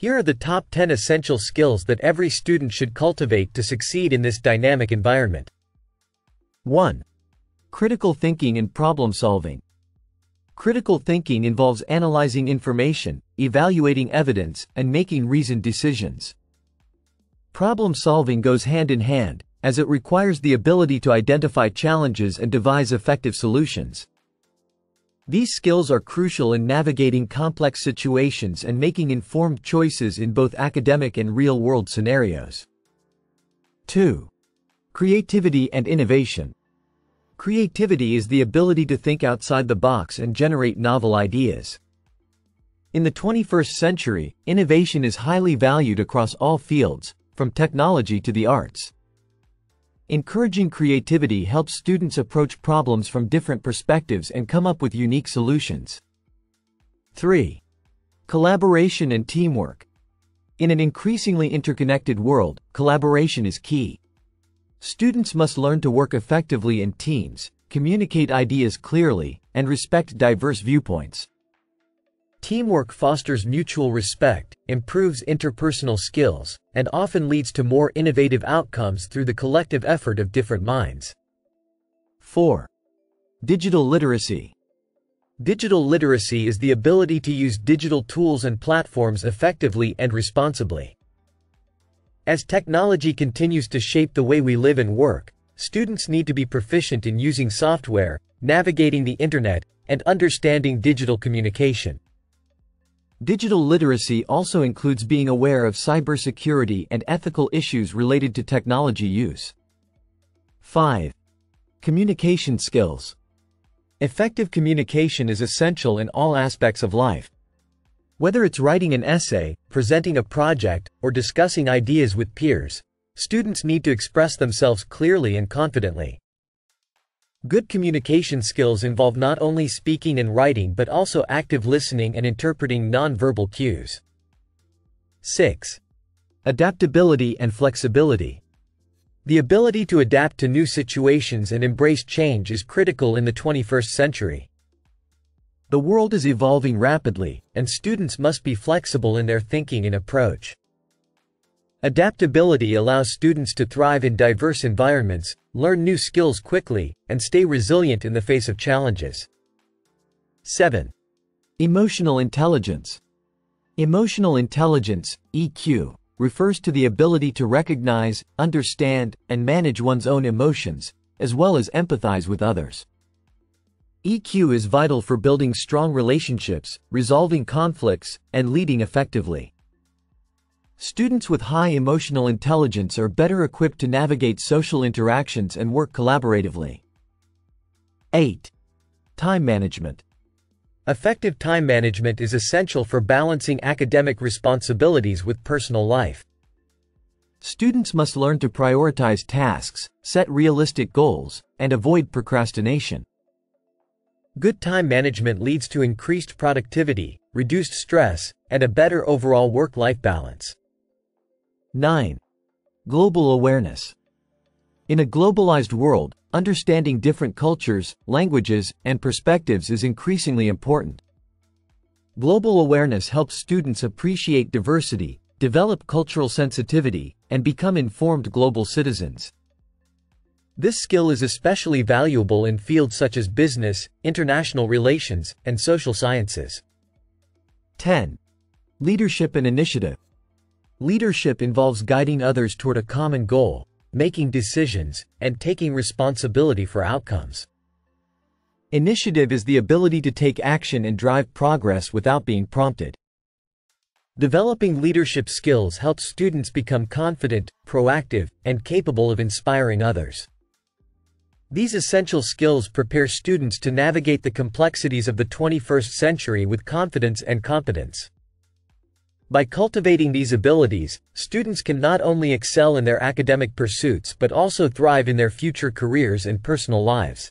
Here are the top 10 essential skills that every student should cultivate to succeed in this dynamic environment. 1. Critical thinking and problem solving. Critical thinking involves analyzing information, evaluating evidence, and making reasoned decisions. Problem solving goes hand in hand, as it requires the ability to identify challenges and devise effective solutions. These skills are crucial in navigating complex situations and making informed choices in both academic and real-world scenarios. 2. Creativity and innovation. Creativity is the ability to think outside the box and generate novel ideas. In the 21st century, innovation is highly valued across all fields, from technology to the arts. Encouraging creativity helps students approach problems from different perspectives and come up with unique solutions. 3. Collaboration and teamwork. In an increasingly interconnected world, collaboration is key. Students must learn to work effectively in teams, communicate ideas clearly, and respect diverse viewpoints. Teamwork fosters mutual respect, improves interpersonal skills, and often leads to more innovative outcomes through the collective effort of different minds. 4. Digital literacy. Digital literacy is the ability to use digital tools and platforms effectively and responsibly. As technology continues to shape the way we live and work, students need to be proficient in using software, navigating the internet, and understanding digital communication. Digital literacy also includes being aware of cybersecurity and ethical issues related to technology use. 5. Communication skills. Effective communication is essential in all aspects of life. Whether it's writing an essay, presenting a project, or discussing ideas with peers, students need to express themselves clearly and confidently. Good communication skills involve not only speaking and writing but also active listening and interpreting nonverbal cues. 6. Adaptability and flexibility. The ability to adapt to new situations and embrace change is critical in the 21st century. The world is evolving rapidly, and students must be flexible in their thinking and approach. Adaptability allows students to thrive in diverse environments, learn new skills quickly, and stay resilient in the face of challenges. 7. Emotional intelligence. Emotional intelligence, EQ, refers to the ability to recognize, understand, and manage one's own emotions, as well as empathize with others. EQ is vital for building strong relationships, resolving conflicts, and leading effectively. Students with high emotional intelligence are better equipped to navigate social interactions and work collaboratively. 8. Time management. Effective time management is essential for balancing academic responsibilities with personal life. Students must learn to prioritize tasks, set realistic goals, and avoid procrastination. Good time management leads to increased productivity, reduced stress, and a better overall work-life balance. 9. Global awareness. In a globalized world, understanding different cultures, languages, and perspectives is increasingly important. Global awareness helps students appreciate diversity, develop cultural sensitivity, and become informed global citizens. This skill is especially valuable in fields such as business, international relations, and social sciences. 10. Leadership and initiative. Leadership involves guiding others toward a common goal, making decisions, and taking responsibility for outcomes. Initiative is the ability to take action and drive progress without being prompted. Developing leadership skills helps students become confident, proactive, and capable of inspiring others. These essential skills prepare students to navigate the complexities of the 21st century with confidence and competence. By cultivating these abilities, students can not only excel in their academic pursuits but also thrive in their future careers and personal lives.